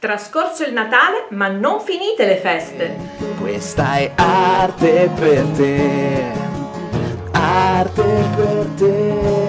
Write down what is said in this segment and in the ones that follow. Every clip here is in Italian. Trascorso il Natale, ma non finite le feste. Questa è arte per te, arte per te.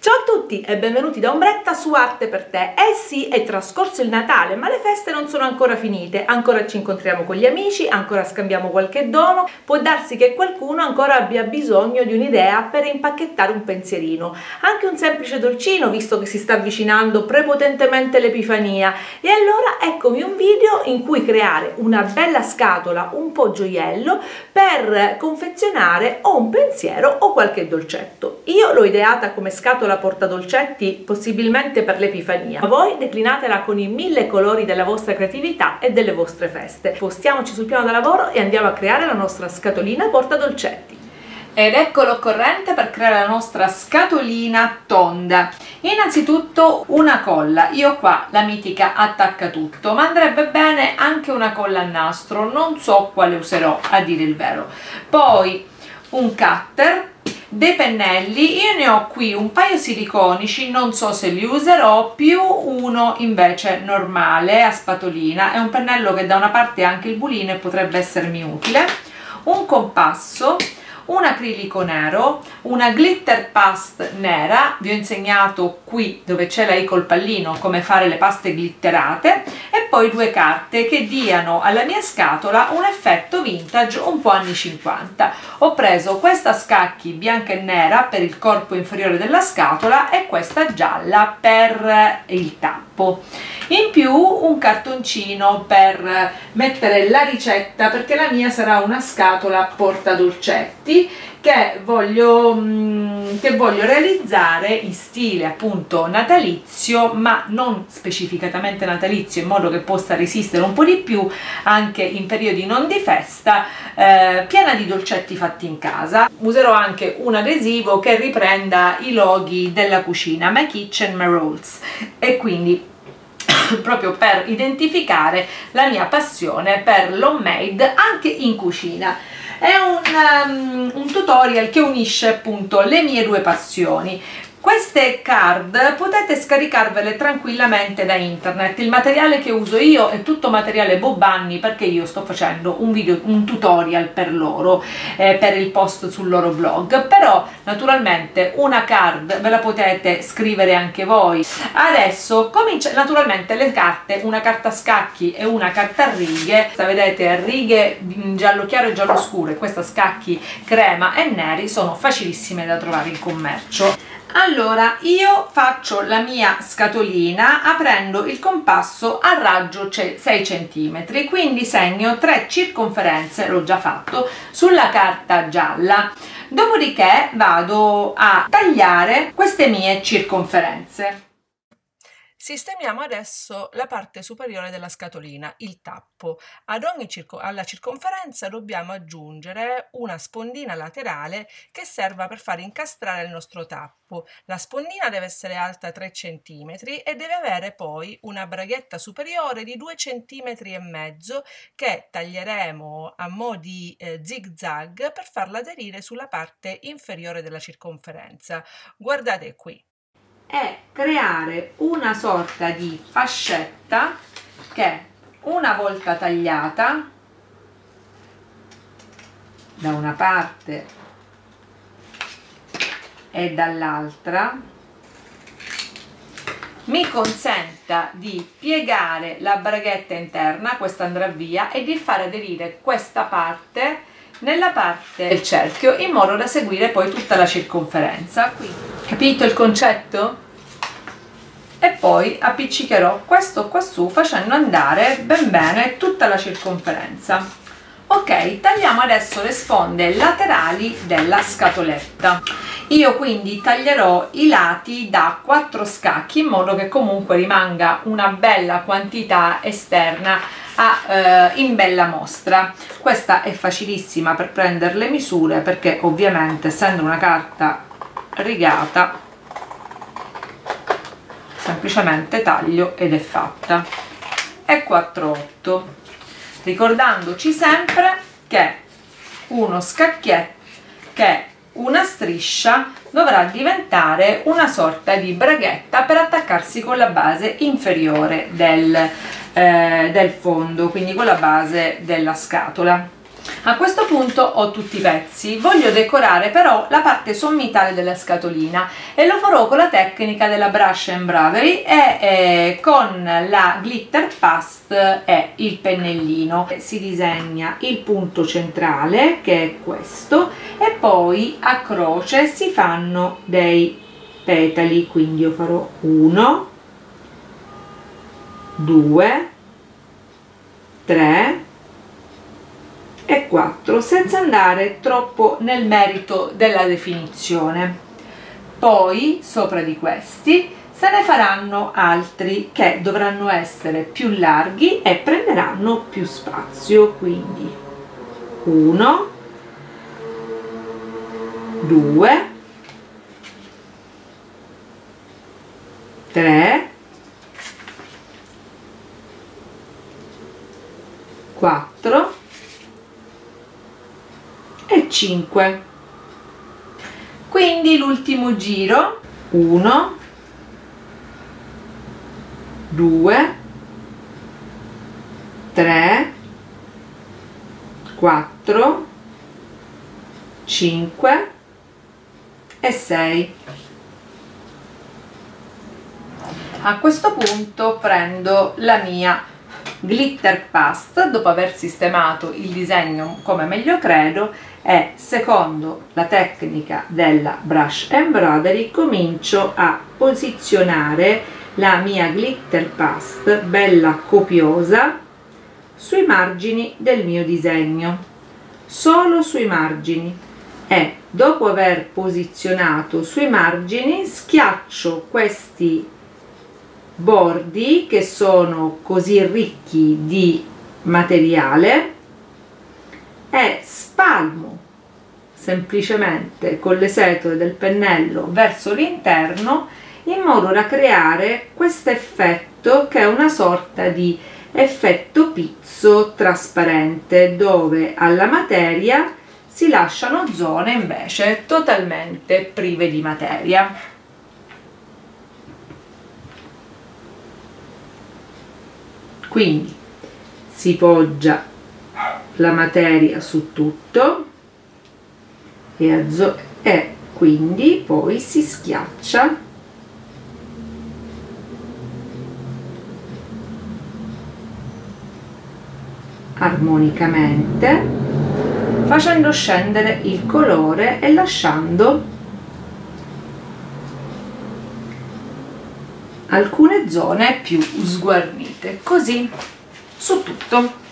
Ciao a tutti e benvenuti da Ombretta su Arte per te. Eh sì, è trascorso il Natale, ma le feste non sono ancora finite. Ancora ci incontriamo con gli amici, ancora scambiamo qualche dono. Può darsi che qualcuno ancora abbia bisogno di un'idea per impacchettare un pensierino. Anche un semplice dolcino, visto che si sta avvicinando prepotentemente l'Epifania. E allora eccomi un video in cui creare una bella scatola, un po' gioiello, per confezionare o un pensiero o qualche dolcetto. Io l'ho ideata come scatola porta dolcetti, possibilmente per l'Epifania. Voi declinatela con i 1000 colori della vostra creatività e delle vostre feste. Spostiamoci sul piano da lavoro e andiamo a creare la nostra scatolina porta dolcetti. Ed ecco l'occorrente per creare la nostra scatolina tonda. Innanzitutto una colla, io ho qua la mitica attacca tutto, ma andrebbe bene anche una colla a nastro, non so quale userò a dire il vero. Poi un cutter, dei pennelli, io ne ho qui un paio siliconici, non so se li userò, più uno invece normale a spatolina, è un pennello che da una parte ha anche il bulino e potrebbe essermi utile, un compasso, un acrilico nero, una glitter paste nera, vi ho insegnato qui dove ce l'hai col pallino come fare le paste glitterate, e poi due carte che diano alla mia scatola un effetto vintage un po' anni 50. Ho preso questa a scacchi bianca e nera per il corpo inferiore della scatola e questa gialla per il tappo. In più un cartoncino per mettere la ricetta, perché la mia sarà una scatola porta dolcetti che voglio realizzare in stile appunto natalizio, ma non specificatamente natalizio, in modo che possa resistere un po' di più anche in periodi non di festa, piena di dolcetti fatti in casa. Userò anche un adesivo che riprenda i loghi della cucina, My Kitchen My Rules, e quindi proprio per identificare la mia passione per l'homemade anche in cucina. È un tutorial che unisce appunto le mie due passioni. Queste card potete scaricarvele tranquillamente da internet, il materiale che uso io è tutto materiale Bobbanni, perché io sto facendo un tutorial per loro, per il post sul loro blog, però naturalmente una card ve la potete scrivere anche voi. Adesso comincia naturalmente le carte, una carta a scacchi e una carta a righe, vedete righe giallo chiaro e giallo scuro e questa scacchi crema e neri, sono facilissime da trovare in commercio. Allora io faccio la mia scatolina aprendo il compasso a raggio 6 cm, quindi segno 3 circonferenze, l'ho già fatto, sulla carta gialla. Dopodiché vado a tagliare queste mie circonferenze. Sistemiamo adesso la parte superiore della scatolina, il tappo. Ad ogni alla circonferenza dobbiamo aggiungere una spondina laterale che serva per far incastrare il nostro tappo. La spondina deve essere alta 3 cm e deve avere poi una braghetta superiore di 2 cm e mezzo che taglieremo a mo' di zig zag per farla aderire sulla parte inferiore della circonferenza. Guardate qui. E creare una sorta di fascetta che, una volta tagliata da una parte e dall'altra, mi consenta di piegare la braghetta interna, questa andrà via, e di far aderire questa parte nella parte del cerchio in modo da seguire poi tutta la circonferenza. Quindi, capito il concetto? E poi appiccicherò questo qua su facendo andare ben bene tutta la circonferenza. Ok, tagliamo adesso le sponde laterali della scatoletta. Io quindi taglierò i lati da 4 scacchi in modo che comunque rimanga una bella quantità esterna in bella mostra. Questa è facilissima per prendere le misure, perché ovviamente essendo una carta rigata semplicemente taglio ed è fatta. E 4/8, ricordandoci sempre che uno scacchietto, che una striscia dovrà diventare una sorta di braghetta per attaccarsi con la base inferiore del fondo, quindi con la base della scatola. A questo punto ho tutti i pezzi, voglio decorare però la parte sommitale della scatolina e lo farò con la tecnica della Brush Embroidery e con la Glitter Paste e il pennellino. Si disegna il punto centrale, che è questo, e poi a croce si fanno dei petali, quindi io farò 1, 2, 3 e 4 senza andare troppo nel merito della definizione. Poi sopra di questi se ne faranno altri che dovranno essere più larghi e prenderanno più spazio, quindi 1, 2, 3, 4 e 5. Quindi l'ultimo giro, 1, 2, 3, 4, 5 e 6. A questo punto prendo la mia Glitter Paste, dopo aver sistemato il disegno come meglio credo, e secondo la tecnica della Brush Embroidery comincio a posizionare la mia Glitter Paste bella copiosa sui margini del mio disegno, solo sui margini, e dopo aver posizionato sui margini schiaccio questi bordi che sono così ricchi di materiale e spalmo semplicemente con le setole del pennello verso l'interno, in modo da creare questo effetto che è una sorta di effetto pizzo trasparente, dove alla materia si lasciano zone invece totalmente prive di materia. Quindi si poggia la materia su tutto e quindi poi si schiaccia armonicamente, facendo scendere il colore e lasciando alcune zone più sguarnite, così su tutto.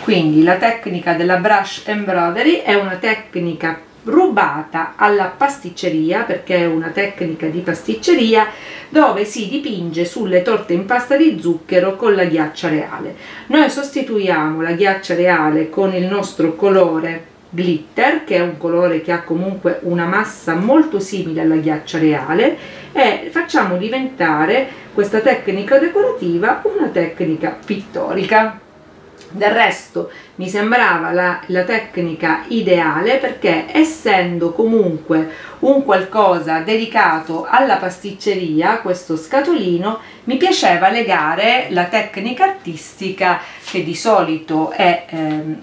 Quindi la tecnica della Brush Embroidery è una tecnica rubata alla pasticceria, perché è una tecnica di pasticceria dove si dipinge sulle torte in pasta di zucchero con la ghiaccia reale. Noi sostituiamo la ghiaccia reale con il nostro colore glitter, che è un colore che ha comunque una massa molto simile alla ghiaccia reale, e facciamo diventare questa tecnica decorativa una tecnica pittorica. Del resto mi sembrava la tecnica ideale, perché essendo comunque un qualcosa dedicato alla pasticceria, questo scatolino, mi piaceva legare la tecnica artistica che di solito è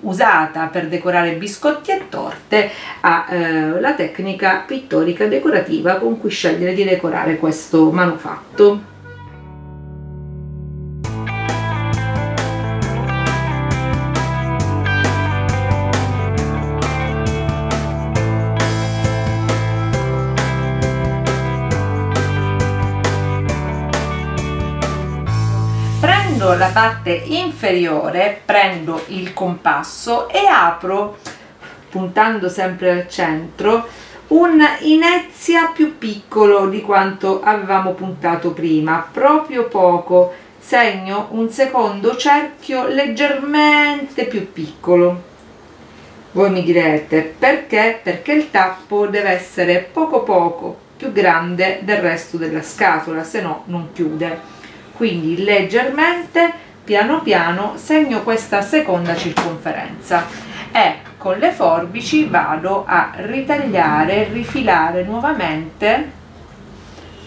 usata per decorare biscotti e torte alla tecnica pittorica decorativa con cui scegliere di decorare questo manufatto. La parte inferiore, prendo il compasso e apro, puntando sempre al centro, un inezia più piccolo di quanto avevamo puntato prima, proprio poco. Segno un secondo cerchio leggermente più piccolo. Voi mi direte perché? Perché il tappo deve essere poco più grande del resto della scatola, se no non chiude. Quindi leggermente, piano piano, segno questa seconda circonferenza e con le forbici vado a ritagliare, rifilare nuovamente,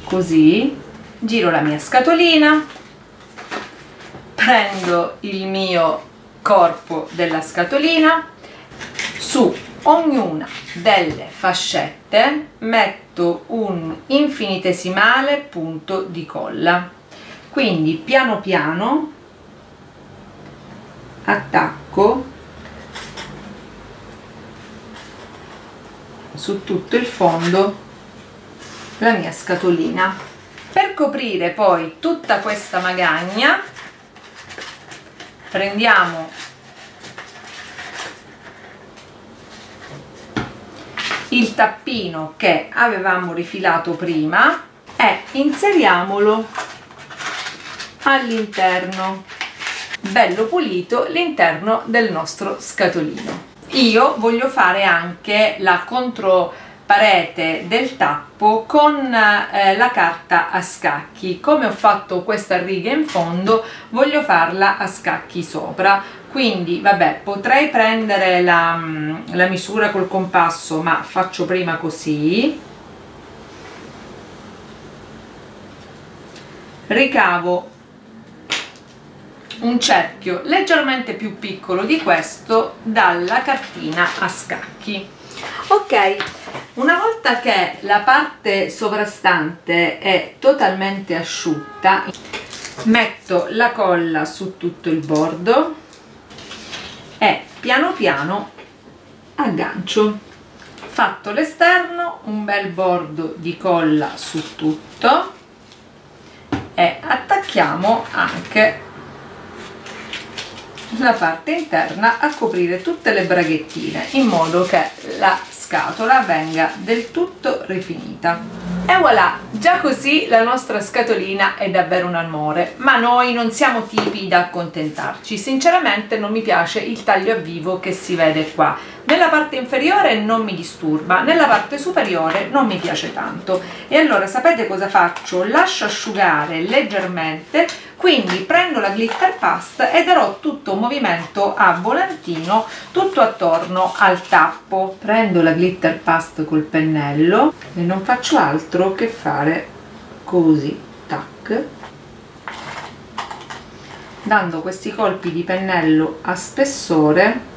così. Giro la mia scatolina, prendo il mio corpo della scatolina, su ognuna delle fascette metto un infinitesimale punto di colla, quindi piano piano attacco su tutto il fondo la mia scatolina. Per coprire poi tutta questa magagna prendiamo il tappino che avevamo rifilato prima e inseriamolo all'interno, bello pulito, l'interno del nostro scatolino. Io voglio fare anche la controparete del tappo con la carta a scacchi. Come ho fatto questa riga in fondo, voglio farla a scacchi sopra, quindi vabbè, potrei prendere la misura col compasso, ma faccio prima così. Ricavo un cerchio leggermente più piccolo di questo dalla cartina a scacchi. Ok, una volta che la parte sovrastante è totalmente asciutta, metto la colla su tutto il bordo e piano piano aggancio. Fatto l'esterno, un bel bordo di colla su tutto e attacchiamo anche la parte interna a coprire tutte le braghettine, in modo che la scatola venga del tutto rifinita. E voilà, già così la nostra scatolina è davvero un amore, ma noi non siamo tipi da accontentarci. Sinceramente non mi piace il taglio a vivo che si vede qua. Nella parte inferiore non mi disturba, nella parte superiore non mi piace tanto. E allora sapete cosa faccio? Lascio asciugare leggermente, quindi prendo la glitter pasta e darò tutto un movimento a volantino tutto attorno al tappo. Prendo la glitter pasta col pennello e non faccio altro che fare così, tac, dando questi colpi di pennello a spessore.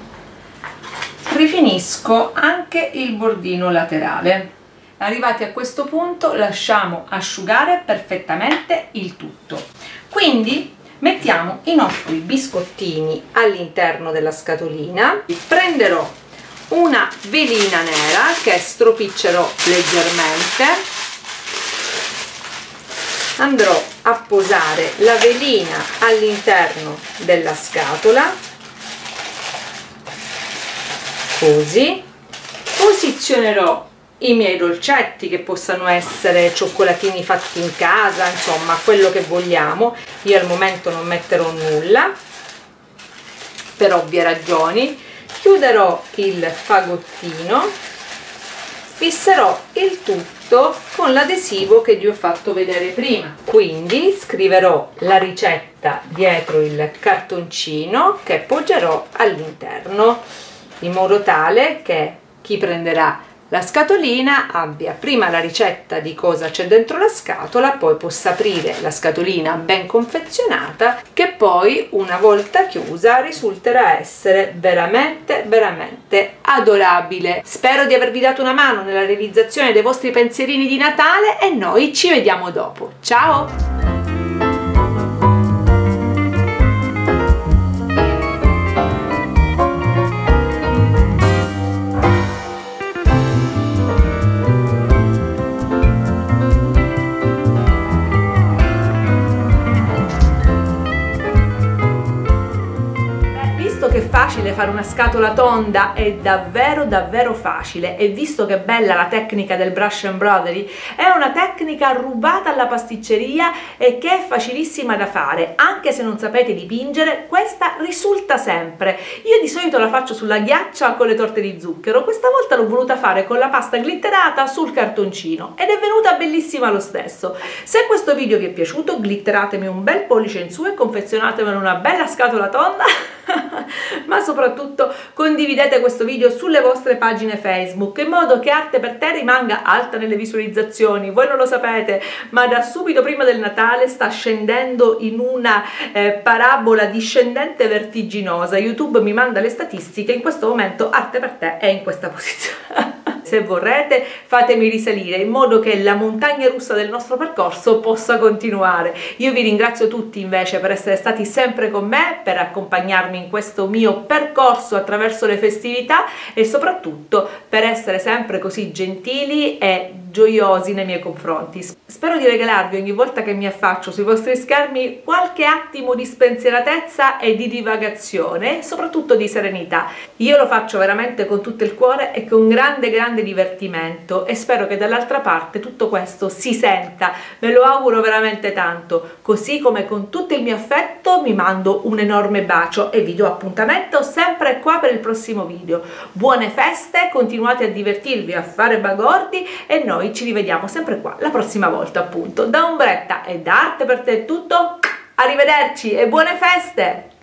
Rifinisco anche il bordino laterale. Arrivati a questo punto lasciamo asciugare perfettamente il tutto, quindi mettiamo i nostri biscottini all'interno della scatolina. Prenderò una velina nera che stropiccerò leggermente, andrò a posare la velina all'interno della scatola, così. Posizionerò i miei dolcetti, che possano essere cioccolatini fatti in casa, insomma quello che vogliamo. Io al momento non metterò nulla per ovvie ragioni. Chiuderò il fagottino, fisserò il tutto con l'adesivo che vi ho fatto vedere prima, quindi scriverò la ricetta dietro il cartoncino che appoggerò all'interno, in modo tale che chi prenderà la scatolina abbia prima la ricetta di cosa c'è dentro la scatola, poi possa aprire la scatolina ben confezionata, che poi una volta chiusa risulterà essere veramente veramente adorabile. Spero di avervi dato una mano nella realizzazione dei vostri pensierini di Natale e noi ci vediamo dopo. Ciao! Facile fare una scatola tonda, è davvero davvero facile, e visto che è bella la tecnica del brush embroidery, è una tecnica rubata alla pasticceria e che è facilissima da fare. Anche se non sapete dipingere, questa risulta sempre. Io di solito la faccio sulla ghiaccia con le torte di zucchero, questa volta l'ho voluta fare con la pasta glitterata sul cartoncino ed è venuta bellissima lo stesso. Se questo video vi è piaciuto, glitteratemi un bel pollice in su e confezionatemelo una bella scatola tonda ma soprattutto condividete questo video sulle vostre pagine Facebook in modo che Arte per te rimanga alta nelle visualizzazioni. Voi non lo sapete, ma da subito prima del Natale sta scendendo in una parabola discendente vertiginosa. YouTube mi manda le statistiche, in questo momento Arte per te è in questa posizione. Se vorrete fatemi risalire in modo che la montagna russa del nostro percorso possa continuare. Io vi ringrazio tutti invece per essere stati sempre con me, per accompagnarmi in questo mio percorso attraverso le festività e soprattutto per essere sempre così gentili e gioiosi nei miei confronti. Spero di regalarvi ogni volta che mi affaccio sui vostri schermi qualche attimo di spensieratezza e di divagazione, soprattutto di serenità. Io lo faccio veramente con tutto il cuore e con grande divertimento, e spero che dall'altra parte tutto questo si senta. Me lo auguro veramente tanto, così come con tutto il mio affetto vi mando un enorme bacio e vi do appuntamento sempre qua per il prossimo video. Buone feste, continuate a divertirvi, a fare bagordi, e noi ci rivediamo sempre qua la prossima volta, appunto. Da Ombretta e da Arte per te è tutto, arrivederci e buone feste!